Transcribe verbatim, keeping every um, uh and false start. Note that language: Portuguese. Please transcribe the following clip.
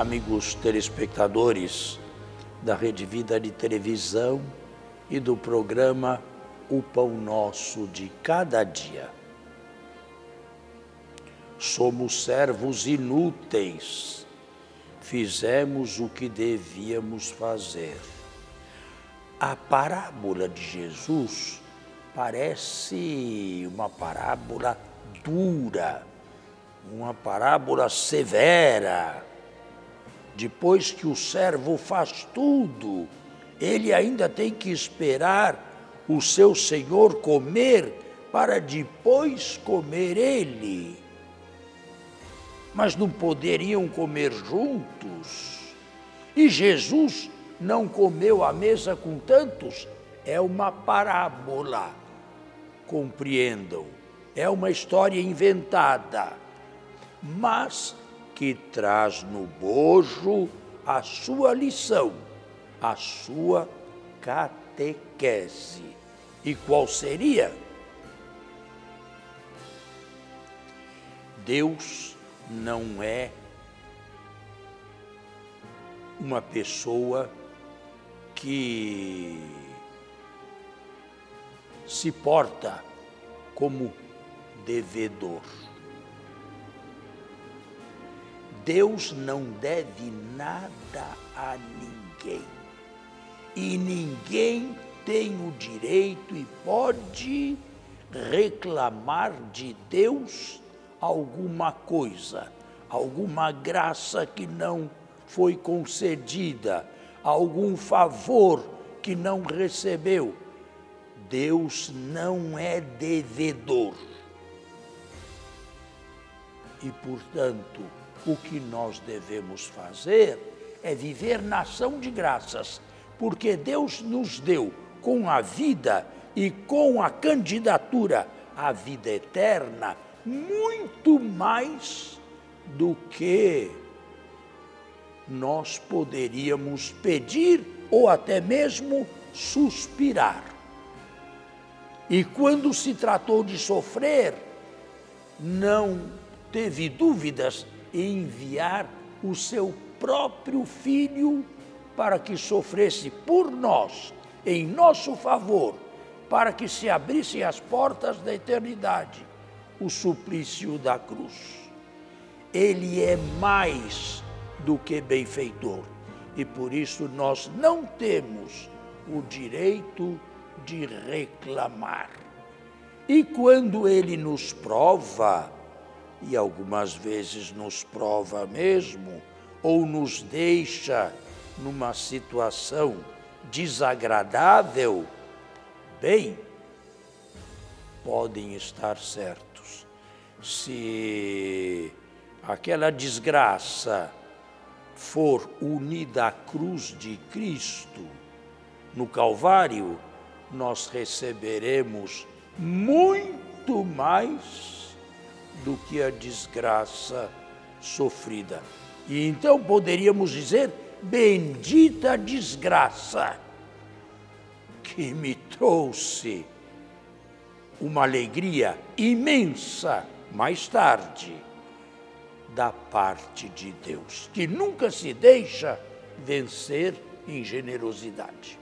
amigos telespectadores da Rede Vida de televisão e do programa O Pão Nosso de Cada Dia. Somos servos inúteis, fizemos o que devíamos fazer. A parábola de Jesus parece uma parábola dura, uma parábola severa. Depois que o servo faz tudo, ele ainda tem que esperar o seu senhor comer para depois comer ele. Mas não poderiam comer juntos? E Jesus não comeu à mesa com tantos? É uma parábola, compreendam. É uma história inventada, mas que traz no bojo a sua lição, a sua catequese. E qual seria? Deus não é uma pessoa que se porta como devedor. Deus não deve nada a ninguém. E ninguém tem o direito e pode reclamar de Deus alguma coisa, alguma graça que não foi concedida, algum favor que não recebeu. Deus não é devedor. E, portanto, o que nós devemos fazer é viver na ação de graças, porque Deus nos deu com a vida e com a candidatura à vida eterna muito mais do que nós poderíamos pedir ou até mesmo suspirar. E quando se tratou de sofrer, não teve dúvidas em enviar o seu próprio filho para que sofresse por nós, em nosso favor, para que se abrissem as portas da eternidade, o suplício da cruz. Ele é mais do que benfeitor, e por isso nós não temos o direito de reclamar. E quando ele nos prova, e algumas vezes nos prova mesmo, ou nos deixa numa situação desagradável, bem, podem estar certos. Se aquela desgraça for unida à cruz de Cristo no Calvário, nós receberemos muito mais do que a desgraça sofrida. E então poderíamos dizer: bendita desgraça que me trouxe uma alegria imensa mais tarde da parte de Deus, que nunca se deixa vencer em generosidade.